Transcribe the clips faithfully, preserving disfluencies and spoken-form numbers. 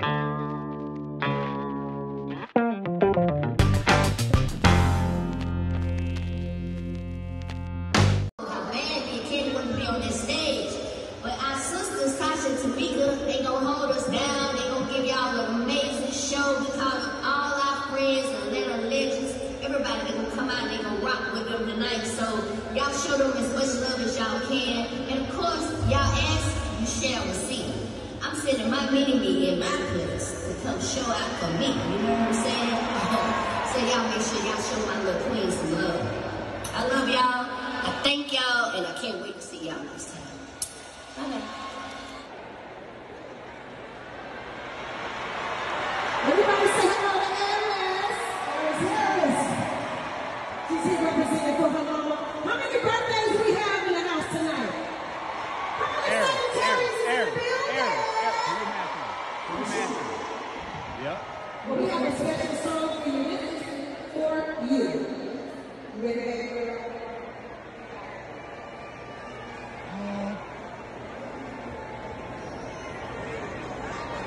Man, they kids wouldn't be on this stage. But our sisters, Tasha, Tamika, they gon' hold us down. They gon' give y'all an amazing show because all our friends are little legends. Everybody that gon' come out, they gon' rock with them tonight. So y'all show them as much love as y'all can. And of course, y'all ask, you shall receive. I'm sending my mini-me in my place to come show out for me. You know what I'm saying? So y'all make sure y'all show my little queen some love. I love y'all. I thank y'all, and I can't wait to see y'all next time. Bye. Everybody say hello to Alice. Alice Harris. She's here representing for her mama. How many birthdays we have in the house tonight? How many sanitaries in the building? Eric, Eric, you have to. You have to. Yep. Well, we have a special song for you. For you. You ready, baby girl?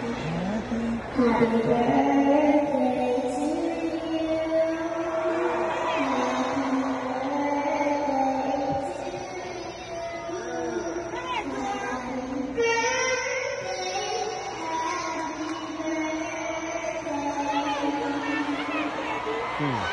Happy birthday to you. Happy birthday to you. Happy birthday. Happy birthday. Hmm.